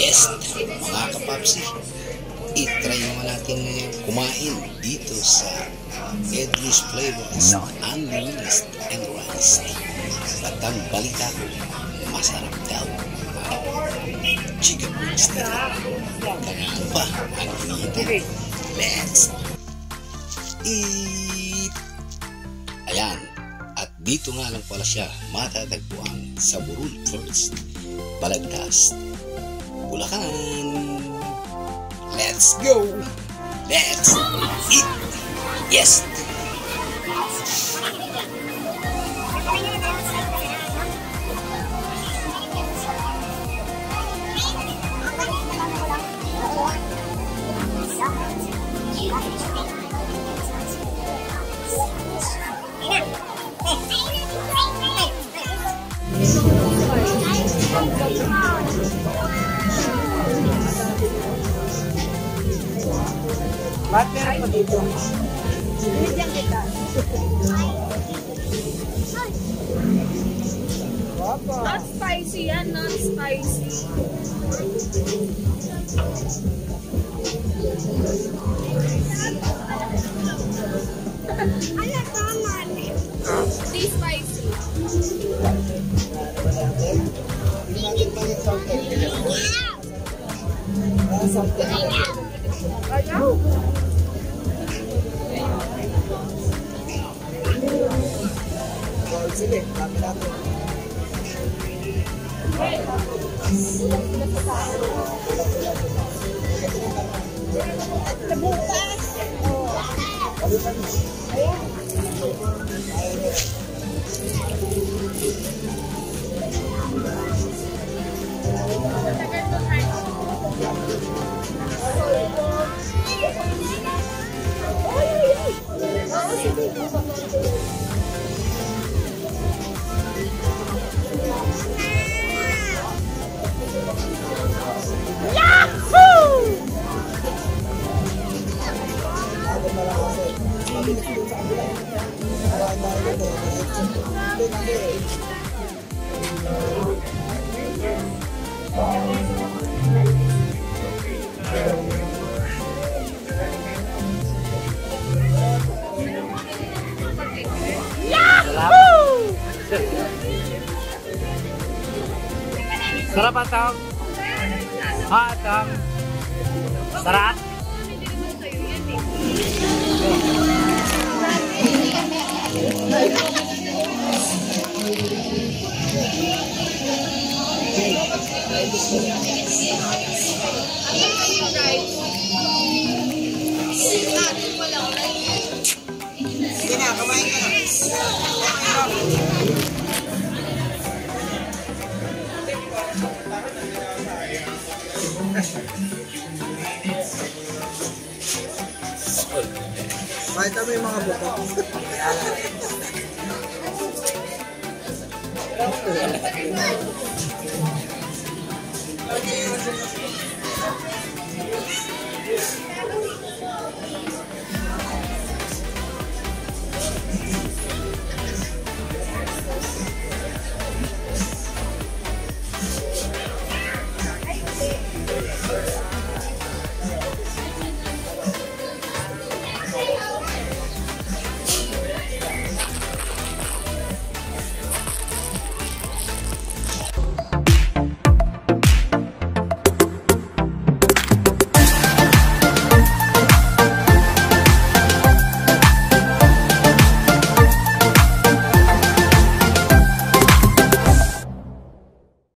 Yes, mga kapapsi, itry naman natin kumain dito sa Kenchie's Unli and Rice. Batang balita, masarap daw. Chicken wings nila. Kailangan pa ang inita. Let's eat! Ayan, at dito nga lang pala siya matatagpuan sa Borol 1st, Balagtas, Bulakan. Let's go! Let's eat! Yes! Bakit meron pa dito? Binigyan kita. Not spicy yan, not spicy. Ano tama niya? Hindi spicy. Hindi natin palit something. Something. Ayaw! Sige, kami natin. At nabukas! Ayan! Matagal mo kayo. Sarap atang? Ha atang? Sarap? Kahit ano yung mga buka.